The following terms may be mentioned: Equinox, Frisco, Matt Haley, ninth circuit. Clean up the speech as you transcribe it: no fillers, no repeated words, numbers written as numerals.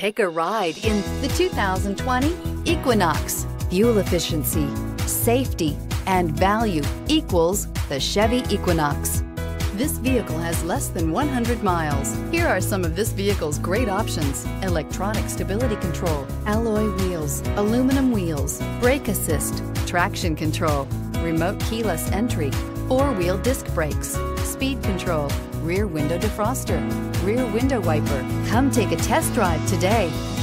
Take a ride in the 2020 Equinox. Fuel efficiency, safety, and value equals the Chevy Equinox. This vehicle has less than 100 miles. Here are some of this vehicle's great options: electronic stability control, alloy wheels, aluminum wheels, brake assist, traction control, remote keyless entry, four-wheel disc brakes, speed control, rear window defroster, rear window wiper. Come take a test drive today.